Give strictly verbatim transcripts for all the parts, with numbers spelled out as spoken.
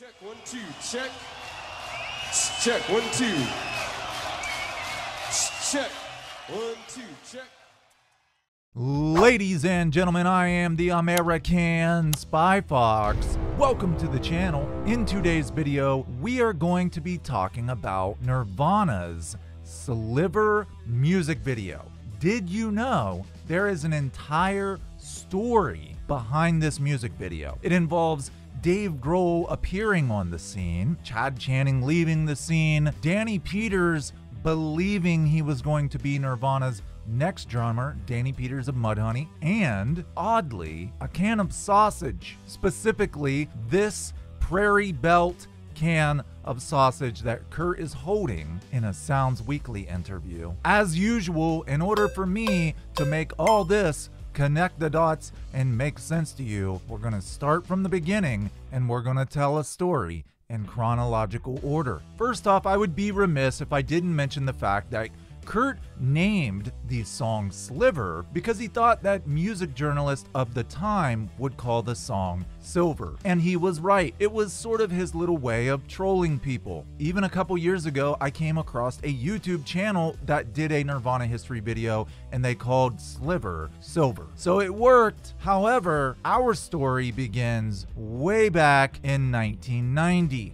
Check one, two, check. Check one, two. Check one, two, check. Ladies and gentlemen, I am the American Spy Fox. Welcome to the channel. In today's video, we are going to be talking about Nirvana's Sliver music video. Did you know there is an entire story behind this music video? It involves Dave Grohl appearing on the scene, Chad Channing leaving the scene, Danny Peters believing he was going to be Nirvana's next drummer, Danny Peters of Mudhoney, and, oddly, a can of sausage. Specifically, this Prairie Belt can of sausage that Kurt is holding in a Sounds Weekly interview. As usual, in order for me to make all this connect the dots and make sense to you, we're gonna start from the beginning and we're gonna tell a story in chronological order. First off, I would be remiss if I didn't mention the fact that Kurt named the song Sliver because he thought that music journalists of the time would call the song Silver. And he was right. It was sort of his little way of trolling people. Even a couple years ago, I came across a YouTube channel that did a Nirvana history video and they called Sliver Silver. So it worked. However, our story begins way back in nineteen ninety.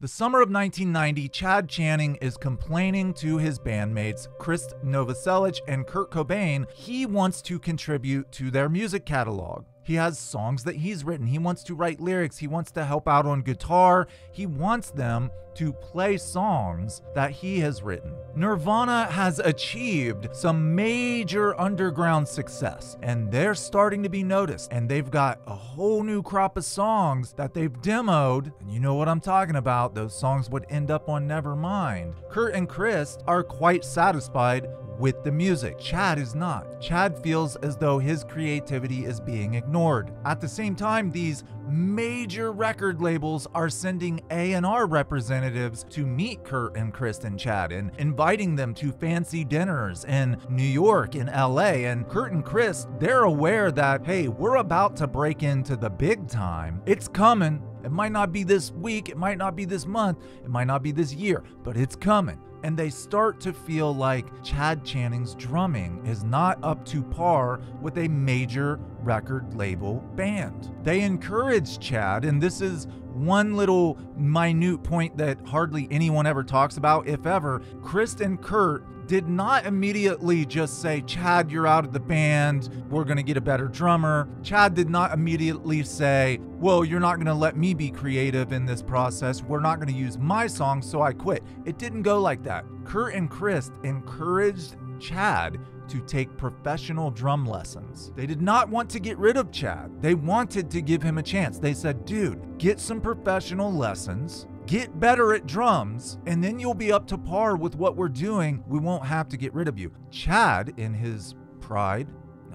The summer of nineteen ninety, Chad Channing is complaining to his bandmates, Krist Novoselic and Kurt Cobain. He wants to contribute to their music catalog. He has songs that he's written. He wants to write lyrics. He wants to help out on guitar. He wants them to play songs that he has written. Nirvana has achieved some major underground success, and they're starting to be noticed, and they've got a whole new crop of songs that they've demoed, and you know what I'm talking about. Those songs would end up on Nevermind. Kurt and Krist are quite satisfied with the music. Chad is not. Chad feels as though his creativity is being ignored. At the same time, these major record labels are sending A and R representatives to meet Kurt and Krist and Chad and inviting them to fancy dinners in New York and L A. And Kurt and Krist, they're aware that, hey, we're about to break into the big time. It's coming. It might not be this week, it might not be this month, it might not be this year, but it's coming. And they start to feel like Chad Channing's drumming is not up to par with a major record label band. They encourage Chad, and this is one little minute point that hardly anyone ever talks about, if ever. Krist and Kurt did not immediately just say, Chad, you're out of the band, we're gonna get a better drummer. Chad did not immediately say, well, you're not gonna let me be creative in this process, we're not gonna use my song, so I quit. It didn't go like that. Kurt and Krist encouraged Chad to take professional drum lessons. They did not want to get rid of Chad. They wanted to give him a chance. They said, dude, get some professional lessons, get better at drums, and then you'll be up to par with what we're doing. We won't have to get rid of you. Chad, in his pride,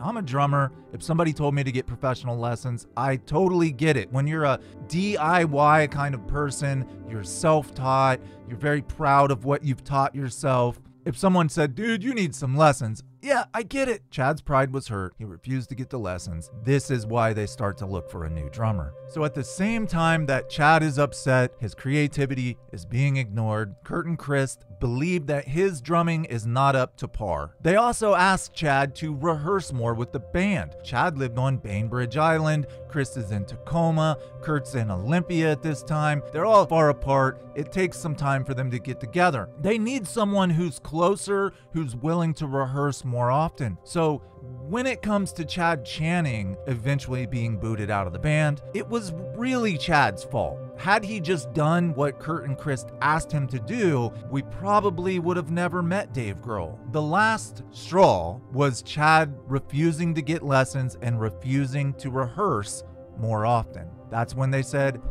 I'm a drummer. If somebody told me to get professional lessons, I totally get it. When you're a D I Y kind of person, you're self-taught, you're very proud of what you've taught yourself. If someone said, dude, you need some lessons, yeah, I get it. Chad's pride was hurt. He refused to get the lessons. This is why they start to look for a new drummer. So at the same time that Chad is upset, his creativity is being ignored, Kurt and Krist believe that his drumming is not up to par. They also ask Chad to rehearse more with the band. Chad lived on Bainbridge Island, Krist is in Tacoma, Kurt's in Olympia at this time. They're all far apart. It takes some time for them to get together. They need someone who's closer, who's willing to rehearse more more often. So when it comes to Chad Channing eventually being booted out of the band, it was really Chad's fault. Had he just done what Kurt and Krist asked him to do, we probably would have never met Dave Grohl. The last straw was Chad refusing to get lessons and refusing to rehearse more often. That's when they said,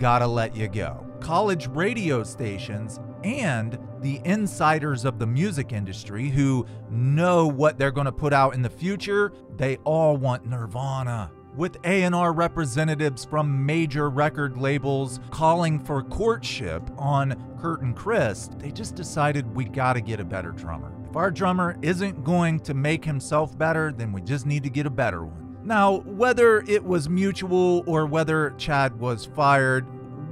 gotta let you go. College radio stations and the insiders of the music industry who know what they're going to put out in the future, they all want Nirvana. With A and R representatives from major record labels calling for courtship on Kurt and Krist, they just decided we got to get a better drummer. If our drummer isn't going to make himself better, then we just need to get a better one. Now, whether it was mutual or whether Chad was fired,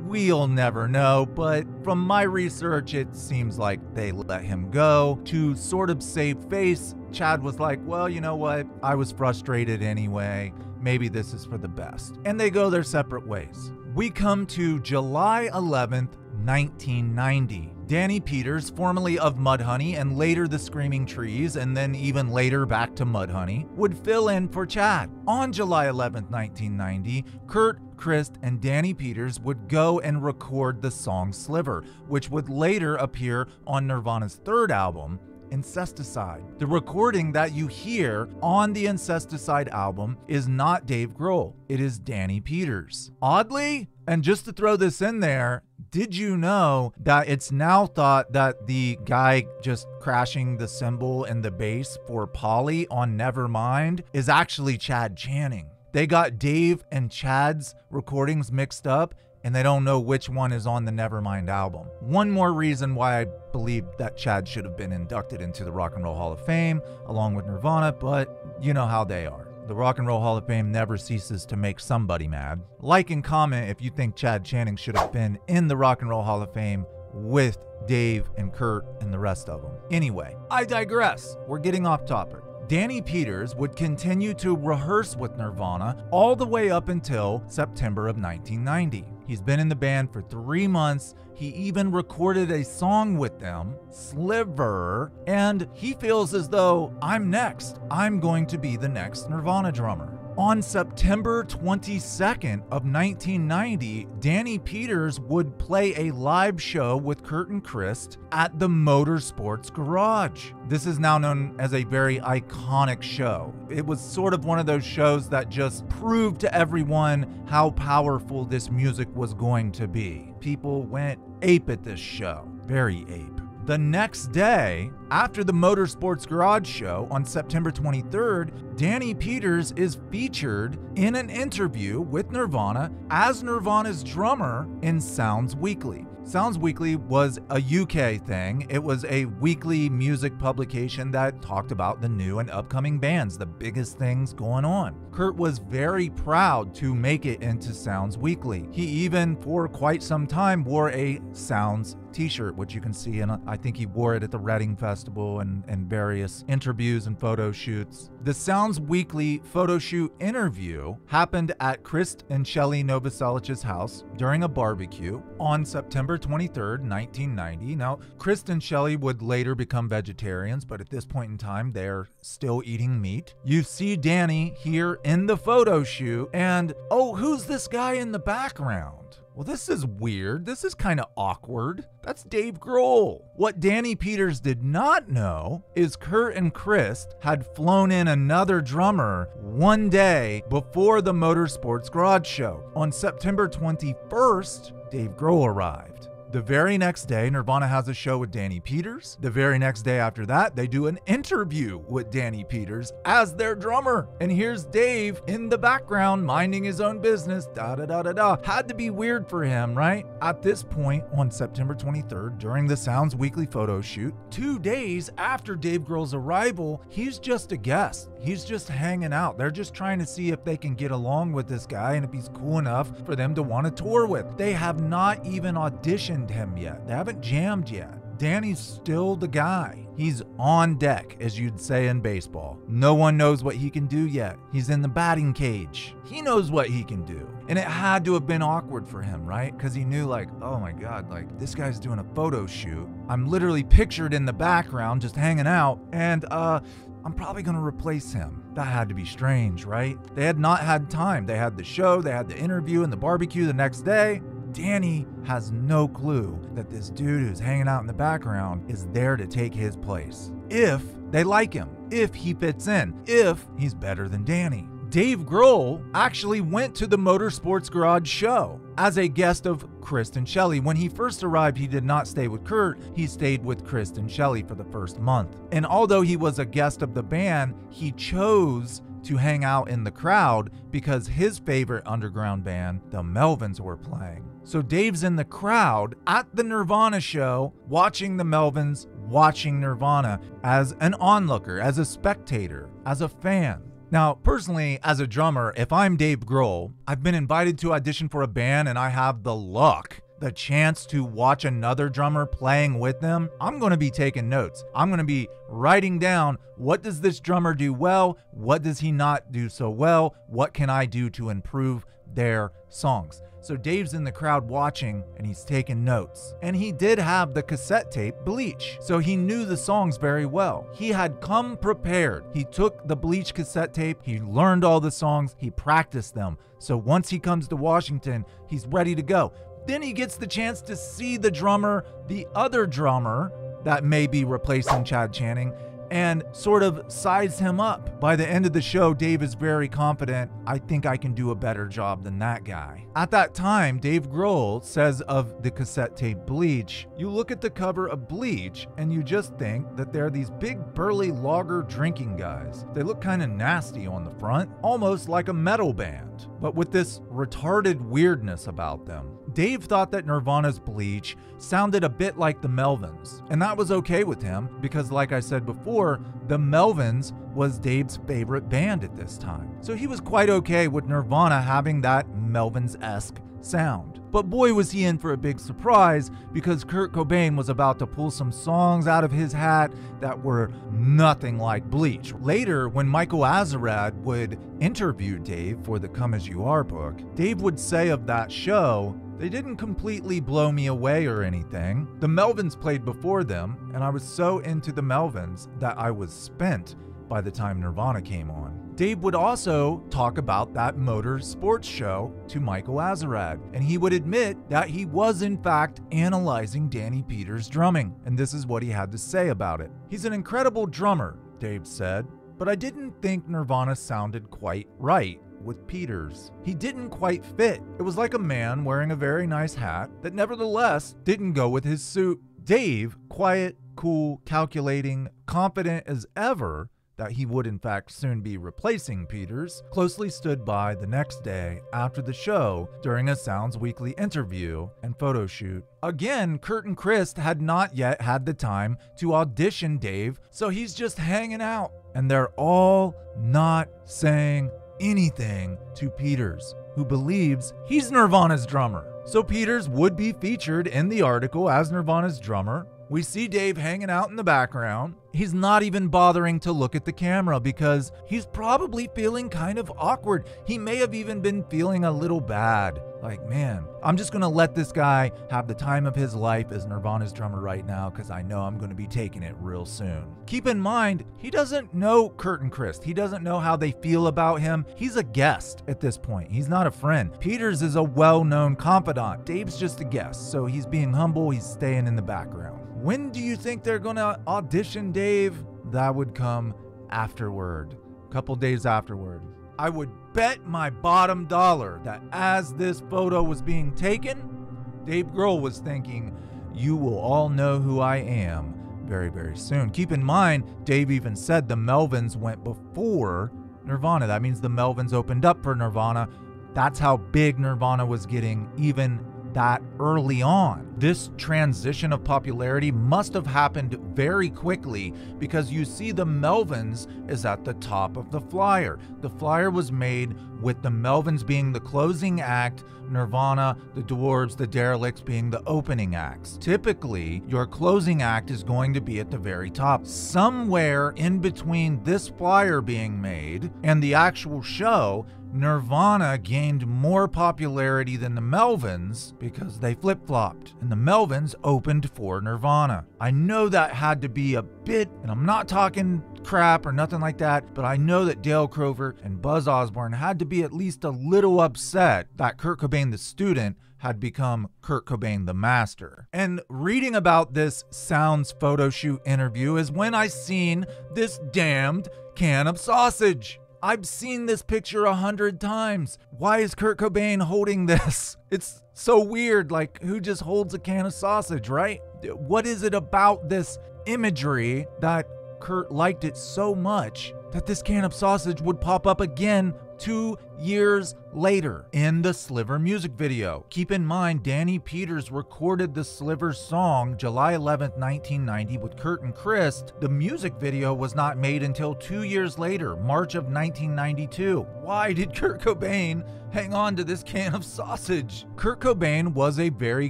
we'll never know, but from my research, it seems like they let him go. To sort of save face, Chad was like, well, you know what? I was frustrated anyway. Maybe this is for the best. And they go their separate ways. We come to July eleventh, nineteen ninety. Danny Peters, formerly of Mudhoney and later The Screaming Trees, and then even later back to Mudhoney, would fill in for Chad. On July eleventh, nineteen ninety, Kurt, Krist, and Danny Peters would go and record the song Sliver, which would later appear on Nirvana's third album, Incesticide. The recording that you hear on the Incesticide album is not Dave Grohl, it is Danny Peters. Oddly, and just to throw this in there, did you know that it's now thought that the guy just crashing the cymbal and the bass for Polly on Nevermind is actually Chad Channing? They got Dave and Chad's recordings mixed up, and they don't know which one is on the Nevermind album. One more reason why I believe that Chad should have been inducted into the Rock and Roll Hall of Fame, along with Nirvana, but you know how they are. The Rock and Roll Hall of Fame never ceases to make somebody mad. Like and comment if you think Chad Channing should have been in the Rock and Roll Hall of Fame with Dave and Kurt and the rest of them. Anyway, I digress. We're getting off topic. Danny Peters would continue to rehearse with Nirvana all the way up until September of nineteen ninety. He's been in the band for three months. He even recorded a song with them, Sliver, and he feels as though, I'm next. I'm going to be the next Nirvana drummer. On September twenty-second of nineteen ninety, Danny Peters would play a live show with Kurt and Krist at the Motorsports Garage. This is now known as a very iconic show. It was sort of one of those shows that just proved to everyone how powerful this music was going to be. People went ape at this show, very ape. The next day, after the Motorsports Garage show on September twenty-third, Danny Peters is featured in an interview with Nirvana as Nirvana's drummer in Sounds Weekly. Sounds Weekly was a U K thing. It was a weekly music publication that talked about the new and upcoming bands, the biggest things going on. Kurt was very proud to make it into Sounds Weekly. He even, for quite some time, wore a Sounds t-shirt, which you can see, and I think he wore it at the Reading Festival and, and various interviews and photo shoots. The Sounds Weekly photo shoot interview happened at Krist and Shelly Novoselic's house during a barbecue on September twenty-third, nineteen ninety. Now, Krist and Shelly would later become vegetarians, but at this point in time, they're still eating meat. You see Danny here in the photo shoot, and oh, who's this guy in the background? Well, this is weird. This is kind of awkward. That's Dave Grohl. What Danny Peters did not know is Kurt and Krist had flown in another drummer one day before the Motorsports Garage show. On September twenty-first, Dave Grohl arrived. The very next day, Nirvana has a show with Danny Peters. The very next day after that, they do an interview with Danny Peters as their drummer. And here's Dave in the background, minding his own business, da-da-da-da-da. Had to be weird for him, right? At this point, on September twenty-third, during the Sounds Weekly photo shoot, two days after Dave Grohl's arrival, he's just a guest. He's just hanging out. They're just trying to see if they can get along with this guy and if he's cool enough for them to want to tour with. They have not even auditioned him yet. They haven't jammed yet. Danny's still the guy. He's on deck, as you'd say in baseball. No one knows what he can do yet. He's in the batting cage. He knows what he can do. And it had to have been awkward for him, right? Because he knew, like, oh my God, like, this guy's doing a photo shoot. I'm literally pictured in the background just hanging out, and uh I'm probably gonna replace him. That had to be strange, right? They had not had time. They had the show, they had the interview and the barbecue the next day. Danny has no clue that this dude who's hanging out in the background is there to take his place. If they like him, if he fits in, if he's better than Danny. Dave Grohl actually went to the Motorsports Garage show as a guest of Krist and Shelly. When he first arrived, he did not stay with Kurt. He stayed with Krist and Shelly for the first month. And although he was a guest of the band, he chose to hang out in the crowd because his favorite underground band, The Melvins, were playing. So Dave's in the crowd at the Nirvana show, watching The Melvins, watching Nirvana, as an onlooker, as a spectator, as a fan. Now, personally, as a drummer, if I'm Dave Grohl, I've been invited to audition for a band and I have the luck, the chance to watch another drummer playing with them, I'm going to be taking notes. I'm going to be writing down, what does this drummer do well? What does he not do so well? What can I do to improve their songs? So Dave's in the crowd watching and he's taking notes. And he did have the cassette tape Bleach, so he knew the songs very well. He had come prepared. He took the Bleach cassette tape, he learned all the songs, he practiced them. So once he comes to Washington, he's ready to go. Then he gets the chance to see the drummer, the other drummer that may be replacing Chad Channing, and sort of size him up. By the end of the show, Dave is very confident. I think I can do a better job than that guy. At that time, Dave Grohl says of the cassette tape Bleach, you look at the cover of Bleach and you just think that they're these big burly lager drinking guys. They look kind of nasty on the front, almost like a metal band, but with this retarded weirdness about them. Dave thought that Nirvana's Bleach sounded a bit like the Melvins, and that was okay with him because, like I said before, the Melvins was Dave's favorite band at this time. So he was quite okay with Nirvana having that Melvins-esque sound. But boy, was he in for a big surprise, because Kurt Cobain was about to pull some songs out of his hat that were nothing like Bleach. Later, when Michael Azerrad would interview Dave for the Come As You Are book, Dave would say of that show, they didn't completely blow me away or anything. The Melvins played before them, and I was so into the Melvins that I was spent by the time Nirvana came on. Dave would also talk about that Motorsports show to Michael Azerrad, and he would admit that he was in fact analyzing Danny Peters' drumming, and this is what he had to say about it. He's an incredible drummer, Dave said, but I didn't think Nirvana sounded quite right with Peters. He didn't quite fit. It was like a man wearing a very nice hat that nevertheless didn't go with his suit. Dave, quiet, cool, calculating, confident as ever, that he would in fact soon be replacing Peters, closely stood by the next day after the show during a Sounds Weekly interview and photo shoot. Again, Kurt and Krist had not yet had the time to audition Dave, so he's just hanging out. And they're all not saying anything to Peters, who believes he's Nirvana's drummer. So Peters would be featured in the article as Nirvana's drummer. We see Dave hanging out in the background. He's not even bothering to look at the camera because he's probably feeling kind of awkward. He may have even been feeling a little bad. Like, man, I'm just gonna let this guy have the time of his life as Nirvana's drummer right now because I know I'm gonna be taking it real soon. Keep in mind, he doesn't know Kurt and Krist. He doesn't know how they feel about him. He's a guest at this point. He's not a friend. Peters is a well-known confidant. Dave's just a guest, so he's being humble. He's staying in the background. When do you think they're gonna audition Dave? That would come afterward, a couple days afterward. I would bet my bottom dollar that as this photo was being taken, Dave Grohl was thinking, you will all know who I am very, very soon. Keep in mind, Dave even said the Melvins went before Nirvana. That means the Melvins opened up for Nirvana. That's how big Nirvana was getting even that early on. This transition of popularity must have happened very quickly because you see the Melvins is at the top of the flyer. The flyer was made with the Melvins being the closing act, Nirvana, the Dwarves, the Derelicts being the opening acts. Typically, your closing act is going to be at the very top. Somewhere in between this flyer being made and the actual show, Nirvana gained more popularity than the Melvins because they flip-flopped and the Melvins opened for Nirvana. I know that had to be a bit, and I'm not talking crap or nothing like that, but I know that Dale Crover and Buzz Osborne had to be at least a little upset that Kurt Cobain the student had become Kurt Cobain the master. And reading about this Sounds photo shoot interview is when I seen this damned can of sausage. I've seen this picture a hundred times. Why is Kurt Cobain holding this? It's so weird, like who just holds a can of sausage, right? What is it about this imagery that Kurt liked it so much that this can of sausage would pop up again two years later in the Sliver music video. Keep in mind, Danny Peters recorded the Sliver song July eleventh, nineteen ninety with Kurt and Krist. The music video was not made until two years later, March of nineteen ninety-two. Why did Kurt Cobain hang on to this can of sausage? Kurt Cobain was a very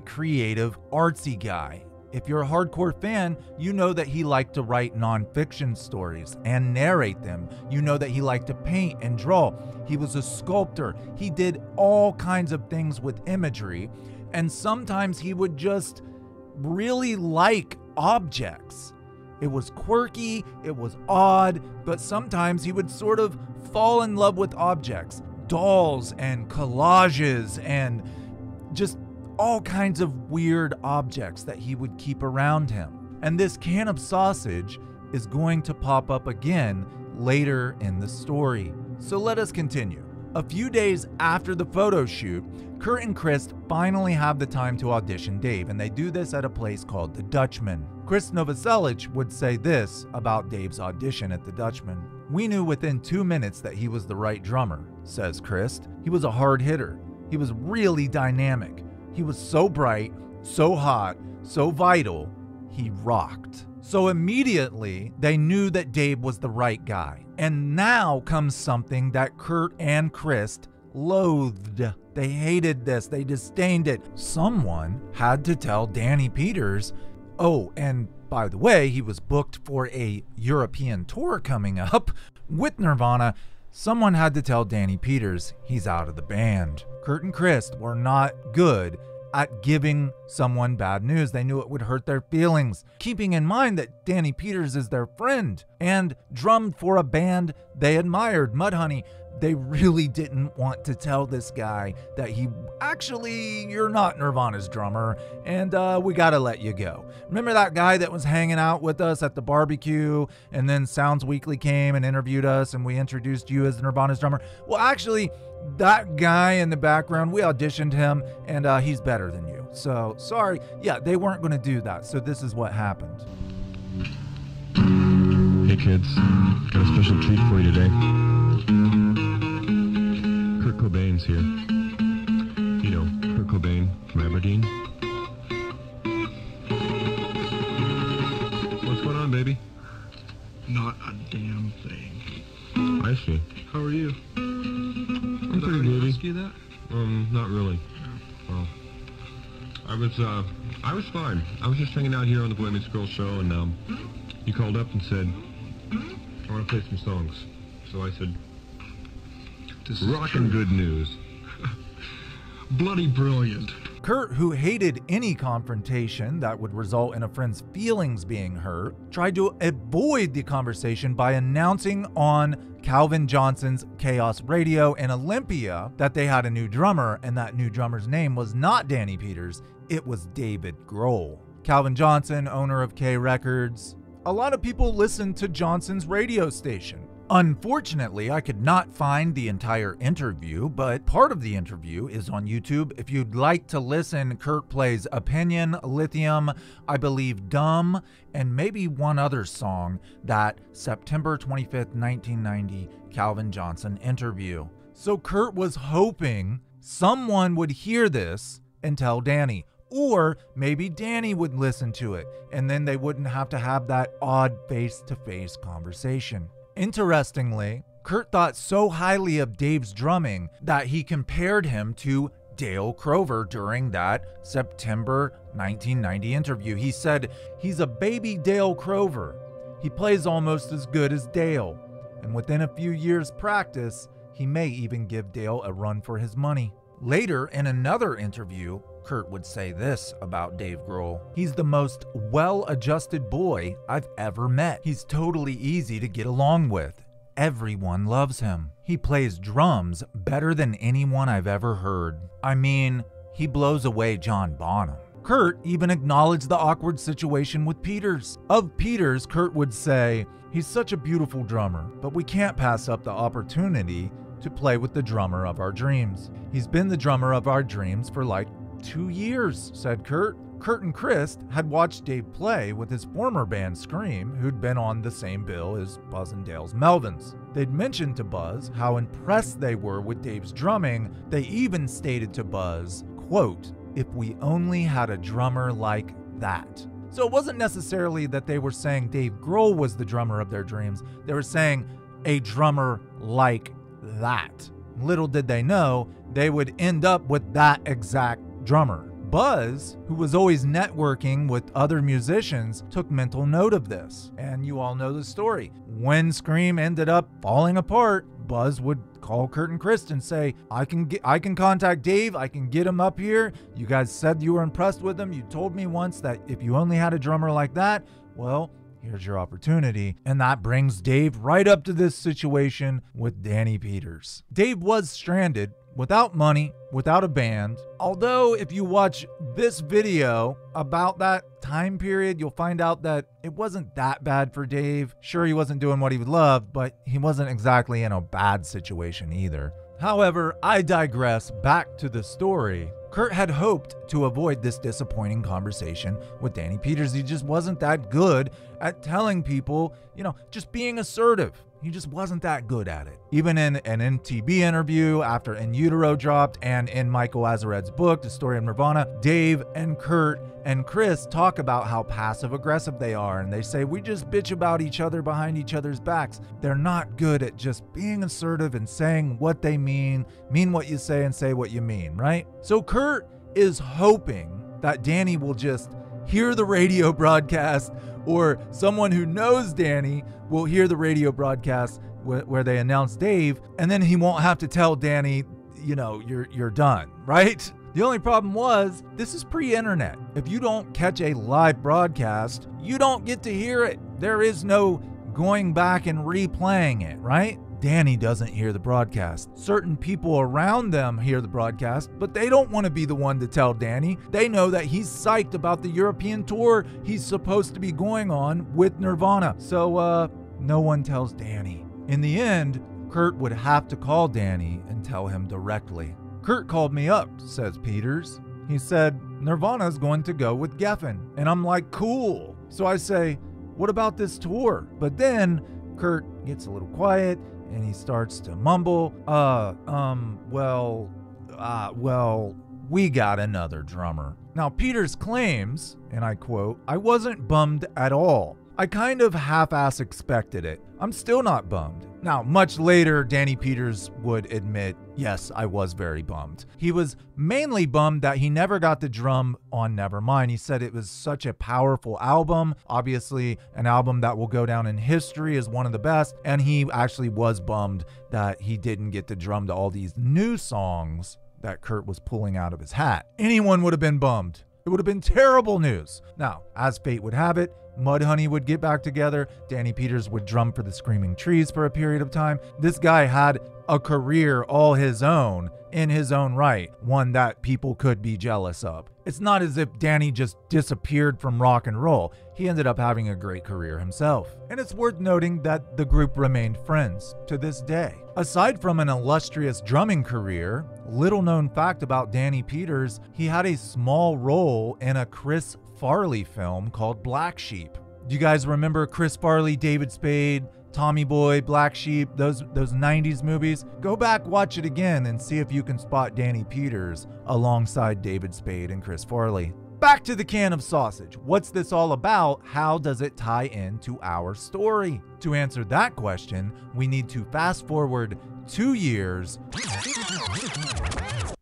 creative, artsy guy. If you're a hardcore fan, you know that he liked to write nonfiction stories and narrate them. You know that he liked to paint and draw. He was a sculptor. He did all kinds of things with imagery, and sometimes he would just really like objects. It was quirky, it was odd, but sometimes he would sort of fall in love with objects. Dolls and collages and just all kinds of weird objects that he would keep around him. And this can of sausage is going to pop up again later in the story. So let us continue. A few days after the photo shoot, Kurt and Krist finally have the time to audition Dave, and they do this at a place called The Dutchman. Krist Novoselic would say this about Dave's audition at The Dutchman. "We knew within two minutes that he was the right drummer," says Krist. "He was a hard hitter. He was really dynamic. He was so bright, so hot, so vital, he rocked." So immediately, they knew that Dave was the right guy. And now comes something that Kurt and Krist loathed. They hated this, they disdained it. Someone had to tell Danny Peters, oh, and by the way, he was booked for a European tour coming up with Nirvana. Someone had to tell Danny Peters he's out of the band. Kurt and Krist were not good at giving someone bad news. They knew it would hurt their feelings, keeping in mind that Danny Peters is their friend and drummed for a band they admired, Mudhoney. They really didn't want to tell this guy that he, actually, you're not Nirvana's drummer, and uh, we gotta let you go. Remember that guy that was hanging out with us at the barbecue, and then Sounds Weekly came and interviewed us, and we introduced you as Nirvana's drummer? Well, actually, that guy in the background, we auditioned him, and uh, he's better than you. So, sorry. Yeah, they weren't gonna do that, so this is what happened. Hey kids, got a special treat for you today. Kurt Cobain's here. You know, Kurt Cobain from Aberdeen. What's going on, baby? Not a damn thing. I see. How are you? I'm Did pretty good. Ask you that? Um, not really. No. Well, I was, uh, I was fine. I was just hanging out here on the Boy Meets Girl show, and, um, you called up and said, I want to play some songs. So I said, rockin' good news. Bloody brilliant. Kurt, who hated any confrontation that would result in a friend's feelings being hurt, tried to avoid the conversation by announcing on Calvin Johnson's Chaos Radio in Olympia that they had a new drummer, and that new drummer's name was not Danny Peters, it was David Grohl. Calvin Johnson, owner of K Records. A lot of people listened to Johnson's radio station. Unfortunately, I could not find the entire interview, but part of the interview is on YouTube. If you'd like to listen, Kurt plays Opinion, Lithium, I Believe Dumb, and maybe one other song, that September twenty-fifth, nineteen ninety Calvin Johnson interview. So Kurt was hoping someone would hear this and tell Danny, or maybe Danny would listen to it, and then they wouldn't have to have that odd face-to-face conversation. Interestingly, Kurt thought so highly of Dave's drumming that he compared him to Dale Crover during that September nineteen ninety interview. He said, "He's a baby Dale Crover. He plays almost as good as Dale. And within a few years' practice, he may even give Dale a run for his money." Later, in another interview, Kurt would say this about Dave Grohl. "He's the most well-adjusted boy I've ever met. He's totally easy to get along with. Everyone loves him. He plays drums better than anyone I've ever heard. I mean, he blows away John Bonham." Kurt even acknowledged the awkward situation with Peters. Of Peters, Kurt would say, "He's such a beautiful drummer, but we can't pass up the opportunity to play with the drummer of our dreams. He's been the drummer of our dreams for like two years, said Kurt. Kurt and Krist had watched Dave play with his former band Scream, who'd been on the same bill as Buzz and Dale's Melvins. They'd mentioned to Buzz how impressed they were with Dave's drumming. They even stated to Buzz, quote, "If we only had a drummer like that." So it wasn't necessarily that they were saying Dave Grohl was the drummer of their dreams. They were saying a drummer like that. Little did they know, they would end up with that exact drummer. Buzz, who was always networking with other musicians, took mental note of this. And you all know the story. When Scream ended up falling apart, Buzz would call Kurt and Krist and say, I can get, I can contact Dave, I can get him up here. You guys said you were impressed with him. You told me once that if you only had a drummer like that, well, here's your opportunity. And that brings Dave right up to this situation with Danny Peters. Dave was stranded, without money, without a band. Although if you watch this video about that time period, you'll find out that it wasn't that bad for Dave. Sure, he wasn't doing what he would love, but he wasn't exactly in a bad situation either. However, I digress back to the story. Kurt had hoped to avoid this disappointing conversation with Danny Peters. He just wasn't that good at telling people, you know, just being assertive. He just wasn't that good at it. Even in an M T V interview after In Utero dropped and in Michael Azerrad's book, The Story of Nirvana, Dave and Kurt and Krist talk about how passive aggressive they are. And they say, we just bitch about each other behind each other's backs. They're not good at just being assertive and saying what they mean, mean what you say and say what you mean, right? So Kurt is hoping that Danny will just hear the radio broadcast, or someone who knows Danny will hear the radio broadcast wh where they announce Dave, and then he won't have to tell Danny, you know, you're, you're done, right? The only problem was, this is pre-internet. If you don't catch a live broadcast, you don't get to hear it. There is no going back and replaying it, right? Danny doesn't hear the broadcast. Certain people around them hear the broadcast, but they don't want to be the one to tell Danny. They know that he's psyched about the European tour he's supposed to be going on with Nirvana. So uh, no one tells Danny. In the end, Kurt would have to call Danny and tell him directly. Kurt called me up, says Peters. He said, Nirvana's going to go with Geffen. And I'm like, cool. So I say, what about this tour? But then Kurt gets a little quiet, and he starts to mumble, uh, um, well, uh, well, we got another drummer. Now, Peters claims, and I quote, I wasn't bummed at all. I kind of half-ass expected it. I'm still not bummed. Now, much later, Danny Peters would admit, yes, I was very bummed. He was mainly bummed that he never got the drum on Nevermind. He said it was such a powerful album, obviously an album that will go down in history as one of the best, and he actually was bummed that he didn't get the drum to all these new songs that Kurt was pulling out of his hat. Anyone would have been bummed. It would have been terrible news. Now, as fate would have it, Mudhoney would get back together. Danny Peters would drum for the Screaming Trees for a period of time. This guy had a career all his own, in his own right, one that people could be jealous of. It's not as if Danny just disappeared from rock and roll. He ended up having a great career himself. And it's worth noting that the group remained friends to this day. Aside from an illustrious drumming career, little known fact about Danny Peters, he had a small role in a Chris Farley film called Black Sheep. Do you guys remember Chris Farley, David Spade, Tommy Boy, Black Sheep, those, those nineties movies? Go back, watch it again, and see if you can spot Danny Peters alongside David Spade and Chris Farley. Back to the can of sausage. What's this all about? How does it tie into our story? To answer that question, we need to fast forward two years.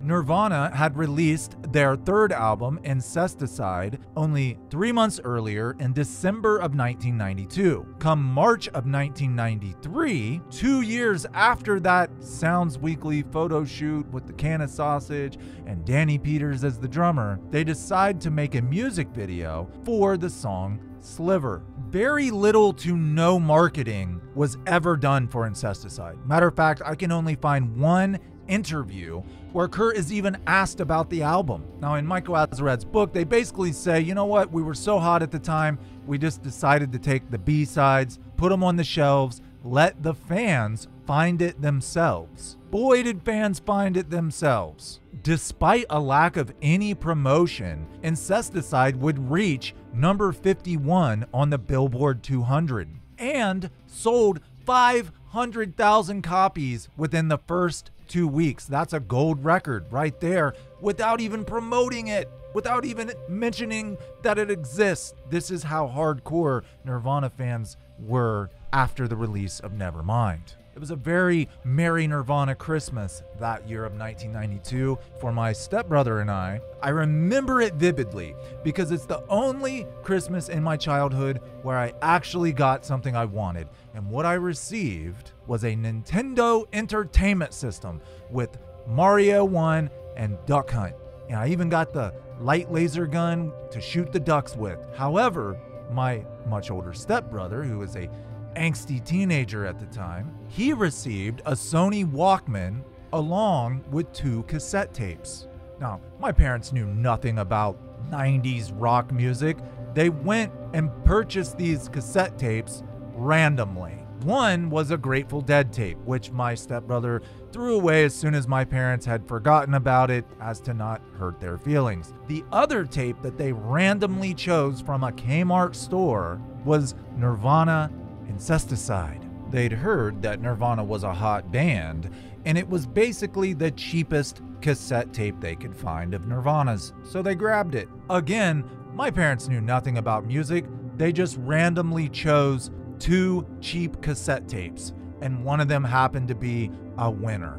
Nirvana had released their third album, Incesticide, only three months earlier in December of nineteen ninety-two. Come March of nineteen ninety-three, two years after that Sounds Weekly photo shoot with the can of sausage and Danny Peters as the drummer, they decide to make a music video for the song Sliver. Very little to no marketing was ever done for Incesticide. Matter of fact, I can only find one interview where Kurt is even asked about the album. Now, in Michael Azerrad's book, they basically say, you know what, we were so hot at the time, we just decided to take the B-sides, put them on the shelves, let the fans find it themselves. Boy, did fans find it themselves. Despite a lack of any promotion, Incesticide would reach number fifty-one on the Billboard two hundred and sold five hundred thousand copies within the first two weeks. That's a gold record right there, without even promoting it, without even mentioning that it exists. This is how hardcore Nirvana fans were after the release of Nevermind. It was a very merry Nirvana Christmas that year of nineteen ninety-two for my stepbrother and I. I remember it vividly because it's the only Christmas in my childhood where I actually got something I wanted. And what I received was a Nintendo Entertainment System with Mario one and Duck Hunt. And I even got the light laser gun to shoot the ducks with. However, my much older stepbrother, who is a angsty teenager at the time, he received a Sony Walkman along with two cassette tapes. Now, my parents knew nothing about nineties rock music. They went and purchased these cassette tapes randomly. One was a Grateful Dead tape, which my stepbrother threw away as soon as my parents had forgotten about it, as to not hurt their feelings. The other tape that they randomly chose from a Kmart store was Nirvana Incesticide. They'd heard that Nirvana was a hot band, and it was basically the cheapest cassette tape they could find of Nirvana's, so they grabbed it. Again, my parents knew nothing about music. They just randomly chose two cheap cassette tapes, and one of them happened to be a winner.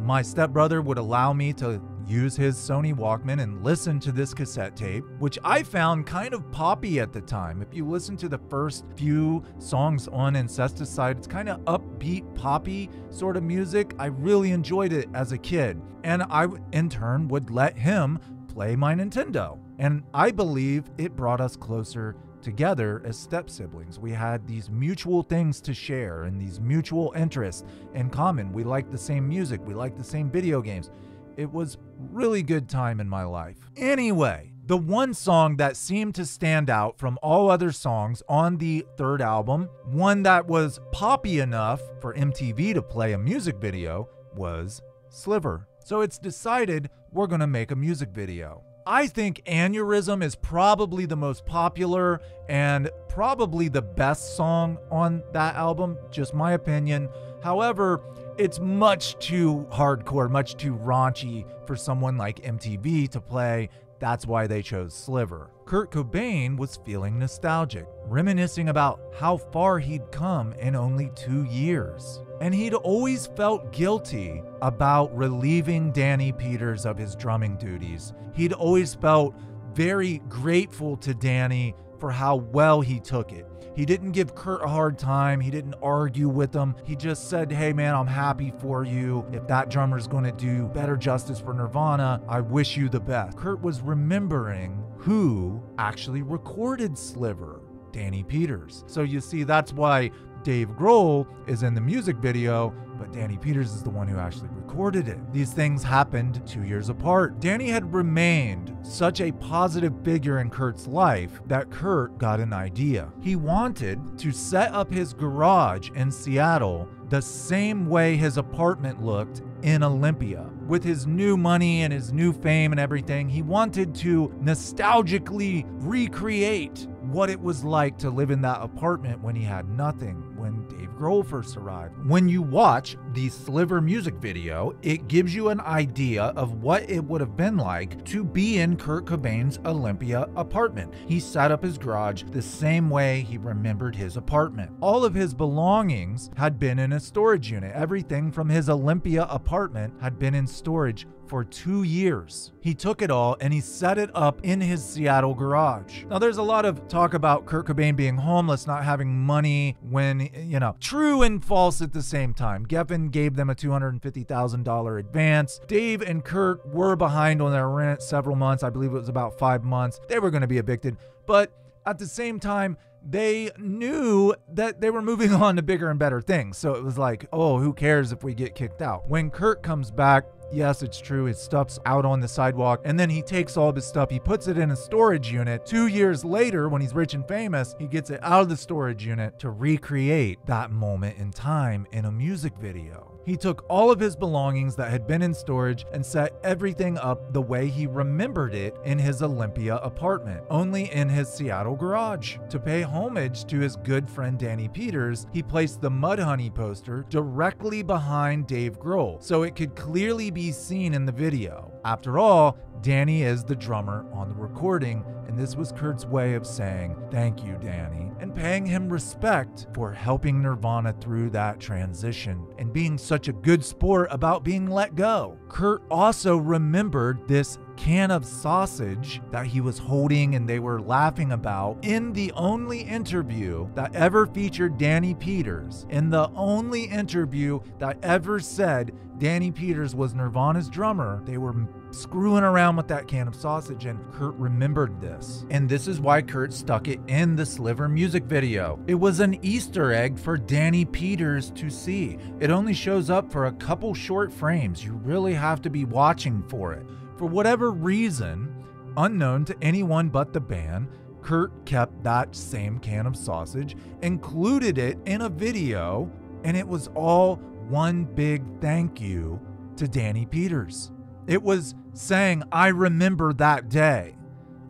My stepbrother would allow me to use his Sony Walkman and listen to this cassette tape, which I found kind of poppy at the time. If you listen to the first few songs on Incesticide, it's kind of upbeat, poppy sort of music. I really enjoyed it as a kid. And I, in turn, would let him play my Nintendo. And I believe it brought us closer together as step-siblings. We had these mutual things to share and these mutual interests in common. We liked the same music. We liked the same video games. It was really good time in my life. Anyway, the one song that seemed to stand out from all other songs on the third album, one that was poppy enough for M T V to play a music video, was Sliver. So it's decided we're gonna make a music video. I think Aneurysm is probably the most popular and probably the best song on that album, just my opinion. However, it's much too hardcore, much too raunchy for someone like M T V to play. That's why they chose Sliver. Kurt Cobain was feeling nostalgic, reminiscing about how far he'd come in only two years. And he'd always felt guilty about relieving Danny Peters of his drumming duties. He'd always felt very grateful to Danny for how well he took it. He didn't give Kurt a hard time. He didn't argue with him. He just said, hey man, I'm happy for you. If that drummer's gonna do better justice for Nirvana, I wish you the best. Kurt was remembering who actually recorded Sliver, Danny Peters. So you see, that's why Dave Grohl is in the music video, but Danny Peters is the one who actually recorded it. These things happened two years apart. Danny had remained such a positive figure in Kurt's life that Kurt got an idea. He wanted to set up his garage in Seattle the same way his apartment looked in Olympia. With his new money and his new fame and everything, he wanted to nostalgically recreate what it was like to live in that apartment when he had nothing, when Dave Grohl first arrived. When you watch the Sliver music video, it gives you an idea of what it would have been like to be in Kurt Cobain's Olympia apartment. He set up his garage the same way he remembered his apartment. All of his belongings had been in a storage unit. Everything from his Olympia apartment had been in storage for two years. He took it all and he set it up in his Seattle garage. Now there's a lot of talk about Kurt Cobain being homeless, not having money, when, you know, true and false at the same time. Geffen gave them a two hundred fifty thousand dollar advance. Dave and Kurt were behind on their rent several months. I believe it was about five months. They were gonna be evicted, but at the same time, they knew that they were moving on to bigger and better things. So it was like, oh, who cares if we get kicked out? When Kurt comes back, yes, it's true, his stuff's out on the sidewalk, and then he takes all of his stuff, he puts it in a storage unit. Two years later, when he's rich and famous, he gets it out of the storage unit to recreate that moment in time in a music video. He took all of his belongings that had been in storage and set everything up the way he remembered it in his Olympia apartment, only in his Seattle garage. To pay homage to his good friend Danny Peters, he placed the Mudhoney poster directly behind Dave Grohl, so it could clearly be seen in the video. After all, Danny is the drummer on the recording, and this was Kurt's way of saying, "Thank you, Danny," and paying him respect for helping Nirvana through that transition and being such a good sport about being let go. Kurt also remembered this can of sausage that he was holding and they were laughing about in the only interview that ever featured Danny Peters, in the only interview that ever said Danny Peters was Nirvana's drummer. They were screwing around with that can of sausage, and Kurt remembered this. And this is why Kurt stuck it in the Sliver music video. It was an Easter egg for Danny Peters to see. It only shows up for a couple short frames. You really have to be watching for it. For whatever reason, unknown to anyone but the band, Kurt kept that same can of sausage, included it in a video, and it was all one big thank you to Danny Peters. It was saying, I remember that day.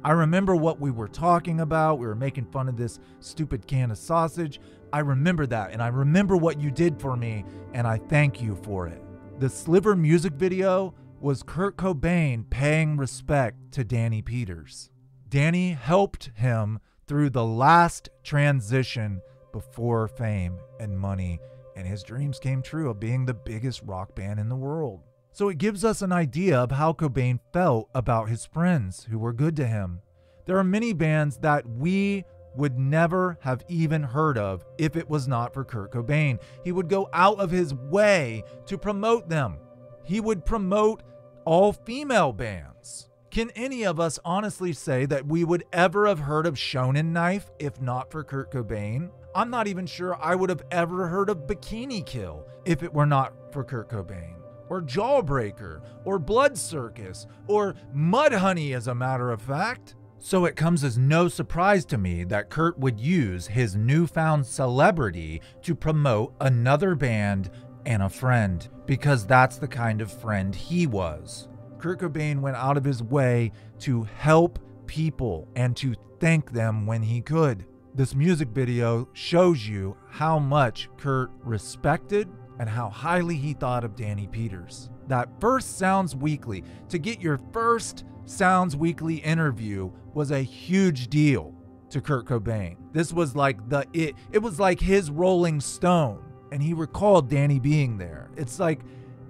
I remember what we were talking about. We were making fun of this stupid can of sausage. I remember that, and I remember what you did for me, and I thank you for it. The Sliver music video was Kurt Cobain paying respect to Danny Peters. Danny helped him through the last transition before fame and money, and his dreams came true of being the biggest rock band in the world. So it gives us an idea of how Cobain felt about his friends who were good to him. There are many bands that we would never have even heard of if it was not for Kurt Cobain. He would go out of his way to promote them. He would promote all-female bands. Can any of us honestly say that we would ever have heard of Shonen Knife if not for Kurt Cobain? I'm not even sure I would have ever heard of Bikini Kill if it were not for Kurt Cobain, or Jawbreaker, or Blood Circus, or Mudhoney, as a matter of fact. So it comes as no surprise to me that Kurt would use his newfound celebrity to promote another band and a friend, because that's the kind of friend he was. Kurt Cobain went out of his way to help people and to thank them when he could. This music video shows you how much Kurt respected and how highly he thought of Danny Peters. That first Sounds Weekly, to get your first Sounds Weekly interview, was a huge deal to Kurt Cobain. This was like the it, it was like his Rolling Stone, and he recalled Danny being there. It's like,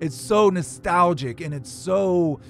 it's so nostalgic and it's so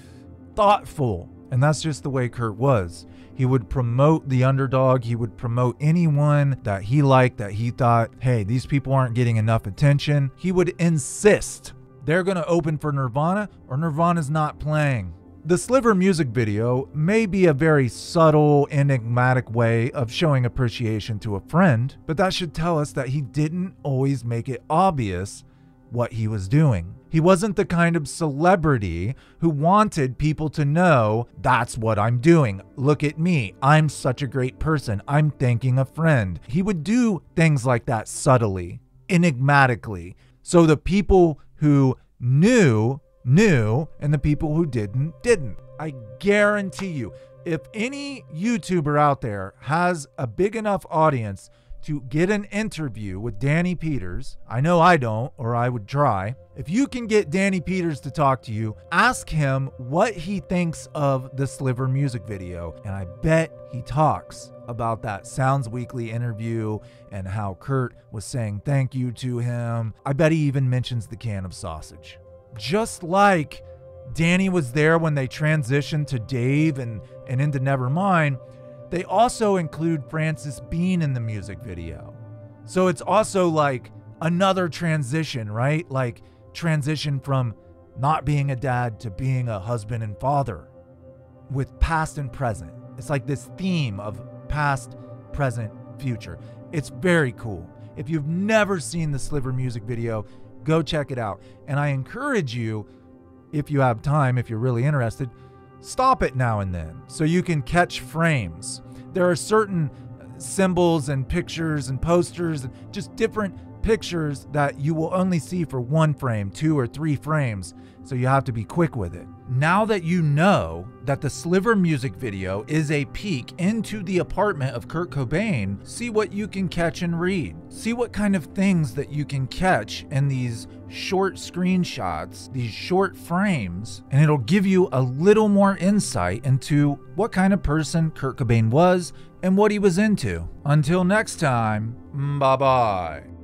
thoughtful, and that's just the way Kurt was. He would promote the underdog. He would promote anyone that he liked, that he thought, hey, these people aren't getting enough attention. He would insist they're going to open for Nirvana or Nirvana's not playing. The Sliver music video may be a very subtle, enigmatic way of showing appreciation to a friend, but that should tell us that he didn't always make it obvious what he was doing. He wasn't the kind of celebrity who wanted people to know, that's what I'm doing. Look at me. I'm such a great person. I'm thanking a friend. He would do things like that subtly, enigmatically. So the people who knew, knew, and the people who didn't, didn't. I guarantee you, if any YouTuber out there has a big enough audience to get an interview with Danny Peters, I know I don't, or I would try. If you can get Danny Peters to talk to you, ask him what he thinks of the Sliver music video, and I bet he talks about that Sounds Weekly interview and how Kurt was saying thank you to him. I bet he even mentions the can of sausage. Just like Danny was there when they transitioned to Dave and, and into Nevermind, they also include Francis Bean in the music video. So it's also like another transition, right? Like transition from not being a dad to being a husband and father with past and present. It's like this theme of past, present, future. It's very cool. If you've never seen the Sliver music video, go check it out. And I encourage you, if you have time, if you're really interested, stop it now and then so you can catch frames. There are certain symbols and pictures and posters and just different pictures that you will only see for one frame, two or three frames, so you have to be quick with it. Now that you know that the Sliver music video is a peek into the apartment of Kurt Cobain, see what you can catch and read. See what kind of things that you can catch in these short screenshots, these short frames, and it'll give you a little more insight into what kind of person Kurt Cobain was and what he was into. Until next time, bye-bye.